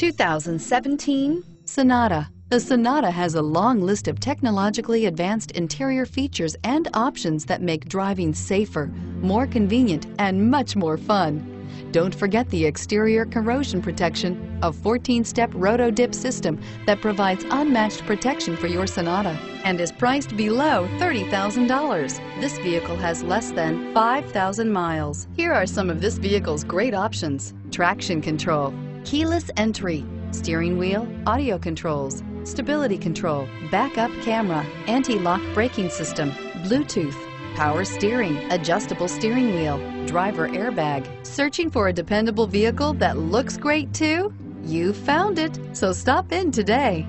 2017 Sonata. The Sonata has a long list of technologically advanced interior features and options that make driving safer, more convenient, and much more fun. Don't forget the exterior corrosion protection, a 14-step roto-dip system that provides unmatched protection for your Sonata and is priced below $30,000. This vehicle has less than 5,000 miles. Here are some of this vehicle's great options: traction control, keyless entry, steering wheel audio controls, stability control, backup camera, anti-lock braking system, Bluetooth, power steering, adjustable steering wheel, driver airbag. Searching for a dependable vehicle that looks great too? You found it, so stop in today.